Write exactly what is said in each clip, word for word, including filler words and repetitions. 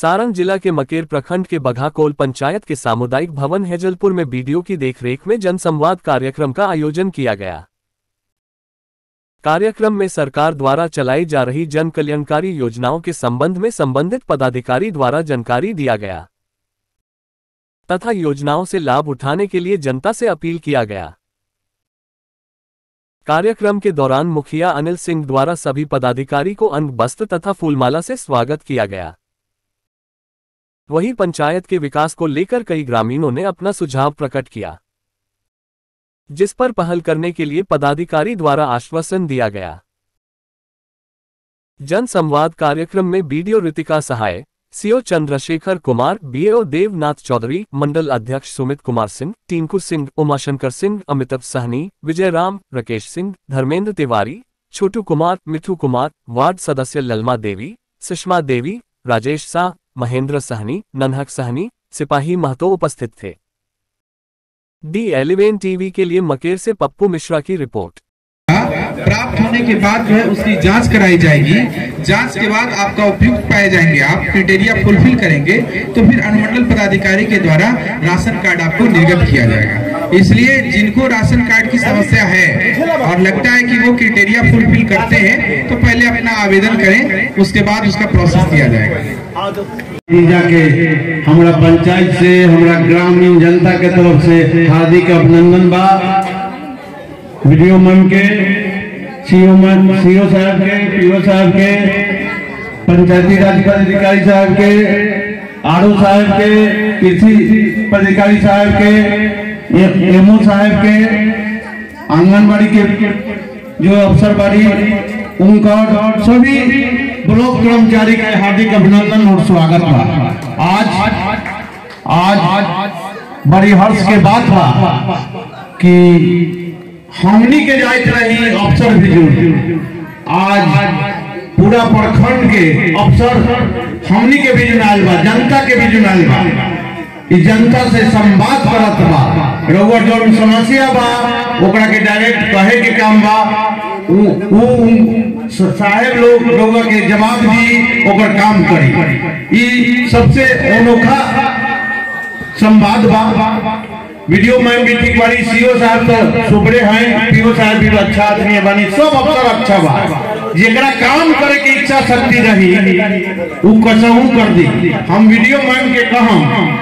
सारंग जिला के मकेर प्रखंड के बघाकोल पंचायत के सामुदायिक भवन हेजलपुर में बीडीओ की देखरेख में जनसंवाद कार्यक्रम का आयोजन किया गया। कार्यक्रम में सरकार द्वारा चलाई जा रही जन कल्याणकारी योजनाओं के संबंध में संबंधित पदाधिकारी द्वारा जानकारी दिया गया तथा योजनाओं से लाभ उठाने के लिए जनता से अपील किया गया। कार्यक्रम के दौरान मुखिया अनिल सिंह द्वारा सभी पदाधिकारी को अंग वस्त्र तथा फूलमाला से स्वागत किया गया। वहीं पंचायत के विकास को लेकर कई ग्रामीणों ने अपना सुझाव प्रकट किया, जिस पर पहल करने के लिए पदाधिकारी द्वारा आश्वासन दिया गया। जनसंवाद कार्यक्रम में BDO Ritika Sahay, CO Chandrashekhar Kumar, BAO Devnath Chaudhary, मंडल अध्यक्ष सुमित कुमार सिंह, टिंकू सिंह, उमाशंकर सिंह, अमितभ सहनी, विजय राम, राकेश सिंह, धर्मेंद्र तिवारी, छोटू कुमार, मिथु कुमार, वार्ड सदस्य ललमा देवी, सुषमा देवी, राजेश साह, महेंद्र साहनी, ननहक साहनी, सिपाही महतो उपस्थित थे। डी एलिवेन टीवी के लिए मकेर से पप्पू मिश्रा की रिपोर्ट। प्राप्त होने के बाद जो है उसकी जांच कराई जाएगी। जांच के बाद आपका उपयुक्त पाए जाएंगे, आप क्राइटेरिया फुलफिल करेंगे तो फिर अनुमंडल पदाधिकारी के द्वारा राशन कार्ड आपको निर्गत किया जाएगा। इसलिए जिनको राशन कार्ड की समस्या है और लगता है कि वो क्राइटेरिया फुलफिल करते हैं तो पहले अपना आवेदन करें, उसके बाद उसका प्रोसेस किया जाएगा। जाके हमारा पंचायत से हमारा ग्रामीण जनता के तरफ से हार्दिक अभिनंदन बा। वीडियो मैम के, सीओ मैम, सीओ साहब के, पीओ साहब के, पंचायती राज पदाधिकारी साहब के, आरओ साहब के, कृषि पदाधिकारी साहब के, एमओ साहब के, आंगनबाड़ी के जो अफसरबाड़ी उनका सभी ब्लॉक कर्मचारी का हार्दिक अभिनंदन और स्वागत था। आज आज बड़ी हर्ष के बात था कि हमनी के जायत रही अफसर भी जुड़, आज पूरा प्रखंड के अफसर हमनी के भी जुड़ाल बा, जनता के भी जुड़ाल बा। इस जनता से संवाद करत बा, रोवर जो समस्या बा ओकरा के डायरेक्ट कहे के काम बा। वो साहेब लोग रोवर के जवाब भी ओकर काम करी, ये सबसे अनोखा संवाद बा। वीडियो मैम भी ठीक बारी, सीओ साहब तो सुबरे हैं, पीओ साहब भी अच्छा आदमी बनी, सब अफसर अच्छा बा। जेकरा काम करे की इच्छा शक्ति रही उ कसहू कर दी। हम वीडियो मैम के कहम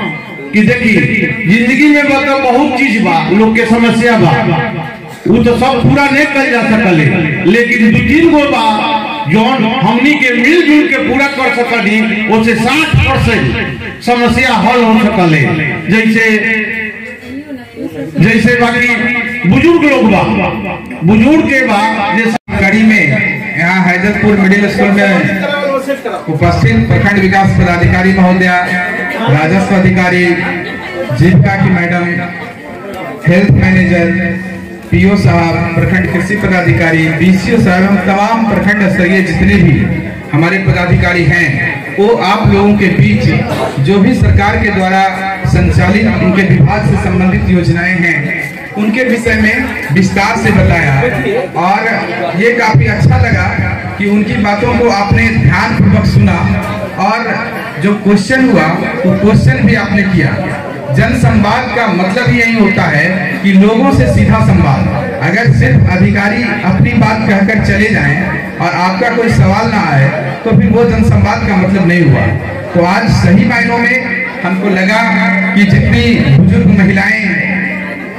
कि देखी जिंदगी में बता बहुत चीज बा, लोग के समस्या बा, वो तो सब पूरा नहीं कर जा सकले, लेकिन दो तीन गो बा जोन हमनी के मिलजुल के पूरा कर सकली, उसे साठ परसेंट समस्या हल हो सकले। जैसे जैसे बाकी बुजुर्ग लोग बा, बुजुर्ग के बाद सरकारी में यहाँ हैदरपुर मिडिल स्कूल में उपस्थित प्रखंड विकास पदाधिकारी महोदया, राजस्व अधिकारी, जीविका की मैडम, हेल्थ मैनेजर, पीओ साहब, प्रखंड कृषि पदाधिकारी, बीसीओ साहब एवं तमाम प्रखंड स्तरीय जितने भी हमारे पदाधिकारी हैं, वो आप लोगों के बीच जो भी सरकार के द्वारा संचालित उनके विभाग से संबंधित योजनाएं हैं उनके विषय में विस्तार से बताया और ये काफी अच्छा लगा कि उनकी बातों को आपने ध्यानपूर्वक सुना और जो क्वेश्चन हुआ वो क्वेश्चन भी आपने किया। जनसंवाद का मतलब यही होता है कि लोगों से सीधा संवाद। अगर सिर्फ अधिकारी अपनी बात कहकर चले जाएं और आपका कोई सवाल ना आए तो फिर वो जनसंवाद का मतलब नहीं हुआ। तो आज सही मायनों में हमको लगा कि जितनी बुजुर्ग महिलाएं,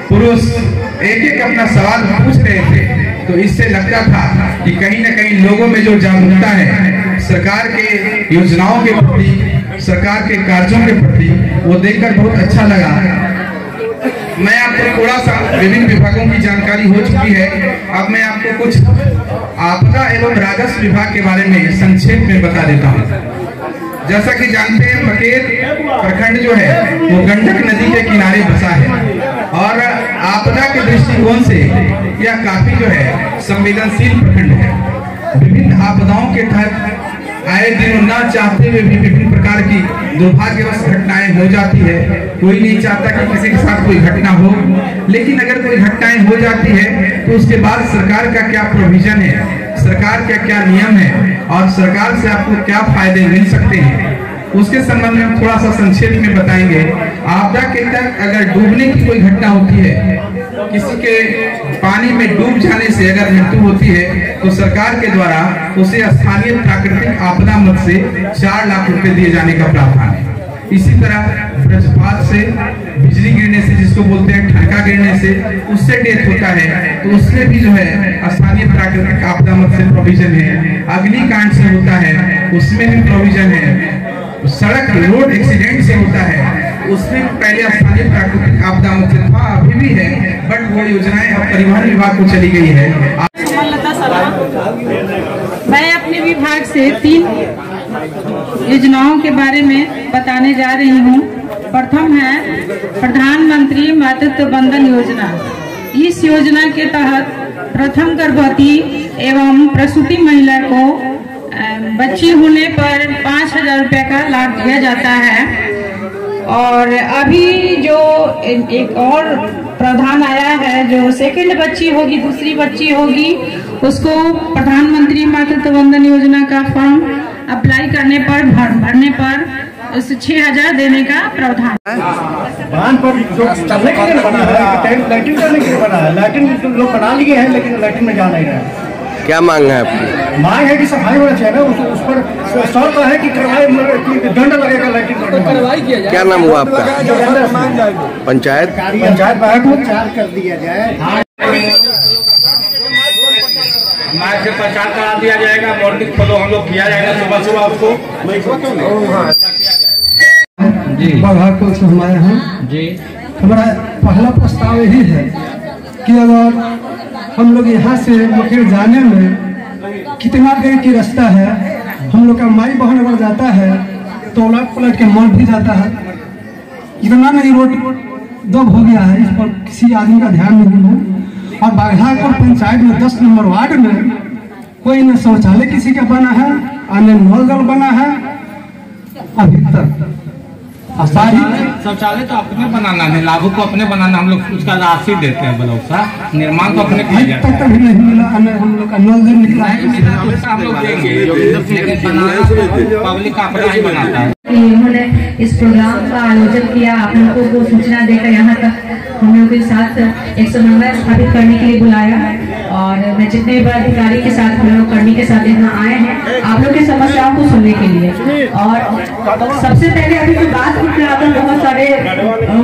पुरुष एक एक अपना सवाल पूछ रहे थे, तो इससे लगता था कि कहीं ना कहीं लोगों में जो जागरूकता है सरकार के योजनाओं के प्रति, सरकार के कार्यों के प्रति, वो देखकर बहुत अच्छा लगा। मैं आपको थोड़ा सा विभिन्न विभागों की जानकारी हो चुकी है, अब मैं आपको कुछ आपदा एवं राजस्व विभाग के बारे में संक्षेप में बता देता हूँ। जैसा कि जानते हैं मकेर प्रखंड जो है वो गंडक नदी के किनारे बसा है और आपदा के दृष्टिकोण से यह काफी जो है संवेदनशील प्रखंड है। विभिन्न आपदाओं के तहत आए दिन न चाहते हुए भी विभिन्न प्रकार की दुर्भाग्यवश घटनाएं हो जाती है। कोई नहीं चाहता कि किसी के साथ कोई घटना हो, लेकिन अगर कोई घटनाएं हो जाती है तो उसके बाद सरकार का क्या प्रोविजन है, सरकार का क्या नियम है और सरकार से आपको क्या फायदे मिल सकते हैं, उसके संबंध में हम थोड़ा सा संक्षेप में बताएंगे। आपदा के तहत अगर डूबने की कोई घटना होती है, किसी के पानी में डूब जाने से अगर मृत्यु होती है, तो सरकार के द्वारा उसे स्थानीय प्राकृतिक आपदा मद से चार लाख रुपए दिए जाने का प्रावधान है। इसी तरह वज्रपात से, बिजली गिरने से, जिसको बोलते हैं ठनका गिरने से, उससे डेथ होता है तो उसमें भी जो है स्थानीय प्राकृतिक आपदा मद से प्रोविजन है। अग्निकांड से होता है उसमें भी प्रोविजन है। सड़क रोड एक्सीडेंट से होता है उसमें पहले स्थानीय प्राकृतिक आपदा मद से था, अभी भी है, बट वो योजनाएं अब परिवहन विभाग को चली गई है। मैं अपने विभाग से तीन योजनाओं के बारे में बताने जा रही हूँ। प्रथम है प्रधानमंत्री मातृत्व बंधन योजना। इस योजना के तहत प्रथम गर्भवती एवं प्रसूति महिला को बच्ची होने पर पाँच हजार रुपये का लाभ दिया जाता है। और अभी जो एक और प्रावधान आया है, जो सेकंड बच्ची होगी, दूसरी बच्ची होगी, उसको प्रधानमंत्री मातृत्व वंदन योजना का फॉर्म अप्लाई करने पर भर, भरने पर उस छह हजार देने का प्रावधान है। लेकिन लैट्रिन में जा नहीं रहा है। क्या मांग है आपकी? मांग है कि सफाई होना चाहिए ना, उस, उस पर शर्त तो है कि दंड लगेगा, लैट्रिन पर कार्रवाई किया जाए। क्या नाम हुआ आपका? पंचायत पंचायत विभाग में चार कर दिया जाए, मार्ग से प्रचार करा दिया जाएगा। मॉर्निंग फॉलो हम लोग किया जाएगा सुबह सुबह आपको। जी बघाकोल से हम आए हैं जी। हमारा पहला प्रस्ताव यही है कि अगर हम लोग यहाँ से मकेर जाने में कितना देर की रास्ता है, हम लोग का माई बहन अगर जाता है तो उलट पलट के मर भी जाता है। इतना नहीं रोड दब हो गया है, इस पर किसी आदमी का ध्यान नहीं है। और बघाकोल पंचायत में दस नंबर वार्ड में कोई न शौचालय किसी का बना है, अन्य नलजल बना है अभी तक। शौचालय तो अपने बनाना है, लागू को अपने बनाना, हम लोग उसका राशि देते हैं, ब्लॉक सा निर्माण तो अपने किया जाता है। तभी नहीं मिला, हम लोग का नल निकला है, हम लोग देंगे, पब्लिक अपना ही बनाता है। उन्होंने इस प्रोग्राम का आयोजन किया, आप लोगों को सूचना देकर यहाँ तक हम लोग के साथ एक समन्वय स्थापित करने के लिए बुलाया। और मैं जितने भी अधिकारी के साथ, हम लोग कर्मी के साथ यहाँ आए हैं आप लोग की समस्याओं को सुनने के लिए। और सबसे पहले अभी जो बात उठ रहा था बहुत सारे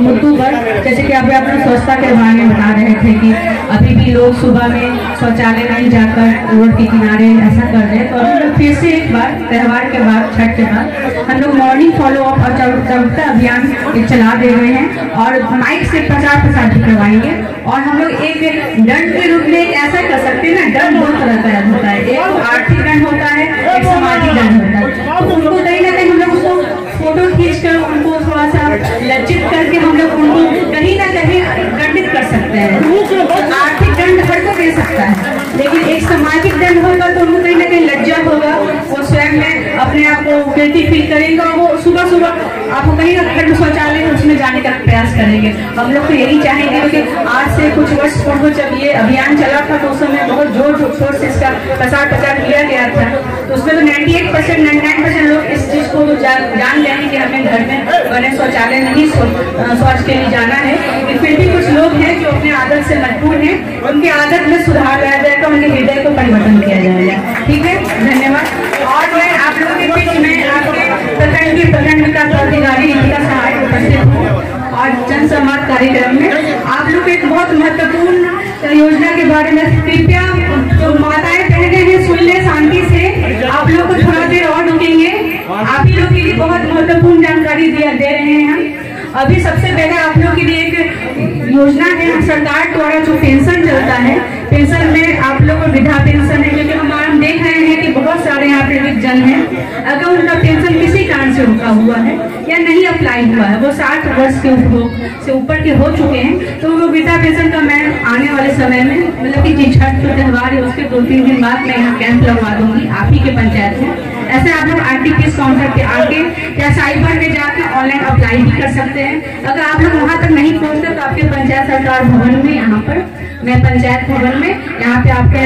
मुद्दों पर, जैसे कि अभी आप लोग स्वच्छता के बारे में बता रहे थे कि अभी भी लोग सुबह में शौचालय नहीं जाकर रोड के किनारे ऐसा कर रहे हैं। तो हम लोग फिर से एक बार त्यौहार के बाद, छठ के बाद, हम लोग मॉर्निंग फॉलो अप और जागरूकता अभियान चला दे रहे हैं और माइक से प्रचार प्रसार भी करवाएंगे। और हम लोग एक दंड के रूप में ऐसा कर सकते हैं ना, दंड बहुत तरह का होता है, एक आर्थिक दंड होता है, एक सामाजिक दंड होता है। तो उनको कहीं ना कहीं हम लोग उसको फोटो खींचकर उनको थोड़ा सा लज्जित करके हम लोग उनको कहीं ना कहीं दंडित कर सकते हैं। आर्थिक दंड हर को दे सकता है, लेकिन एक सामाजिक दंड होगा तो उनको कहीं ना कहीं लज्जा होगा, वो स्वयं में अपने आप को गिल्टी फील करेंगे। वो सुबह सुबह आपको कहीं ना कहीं शौचालय उसमें जाने का प्रयास करेंगे। हम लोग तो यही चाहेंगे क्योंकि आज से कुछ वर्ष पूर्व जब ये अभियान चला था तो उस समय बहुत जोर शोर से इसका प्रसार प्रचार किया गया था। तो उसमें तो अट्ठानवे परसेंट निन्यानवे परसेंट लोग इस चीज को तो जा, जान लेंगे कि हमें घर में बने शौचालय नहीं शौच के लिए जाना है। लेकिन फिर भी कुछ लोग हैं जो अपने आदत से मजबूर है, उनकी आदत में सुधार लाया जाए तो उनके हृदय को परिवर्तन किया जाएगा। ठीक है, धन्यवाद। और मैं आप लोगों के बीच में आपके प्रखंड के प्रखंड विकास अधिकारी रितिका सहाय उपस्थित हूँ। और जनसंवाद कार्यक्रम में आप लोग एक बहुत महत्वपूर्ण योजना के बारे में कृपया जो माताएं कह रहे हैं सुन ले शांति से। आप लोग को थोड़ा देर और रुकेंगे, आप ही लोग के लिए बहुत महत्वपूर्ण जानकारी दिया दे रहे हैं हम। अभी सबसे पहले आप लोग के लिए एक योजना है सरकार द्वारा जो पेंशन चलता है, पेंशन में आप लोग को विधा पेंशन है, क्योंकि हमारा हम देख रहे हैं कि बहुत सारे यहाँ पे जन है अगर उनका पेंशन किसी कारण से रुका हुआ है या नहीं अप्लाई हुआ है, वो साठ वर्ष के से ऊपर के हो चुके हैं, तो वो विधा पेंशन का मैं आने वाले समय में मतलब कि जिस छठ का त्यौहार है उसके दो तीन दिन बाद मैं यहाँ कैंप लगवा दूंगी आप ही के पंचायत में। ऐसे आप लोग R T P S counter पे आके या साइबर में जाकर ऑनलाइन अप्लाई भी कर सकते हैं। अगर आप लोग वहाँ तक नहीं पहुँचते तो आपके पंचायत सरकार भवन में यहाँ पर मैं पंचायत भवन में यहाँ पे आपके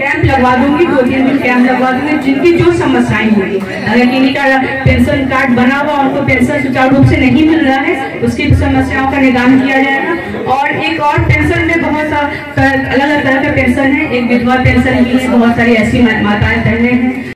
कैंप कैंप लगवा दूंगी, दो तीन दिन कैंप लगवा दूंगी, जिनकी जो समस्याएं होंगी। अगर किसी का पेंशन कार्ड बना हुआ उनको पेंशन सुचारू रूप से नहीं मिल रहा है, उसकी समस्याओं का निदान किया जाएगा। और एक और पेंशन में बहुत सा अलग अलग तरह का पेंशन है, एक विधवा पेंशन भी है, बहुत सारी ऐसी माताएं बहनें हैं।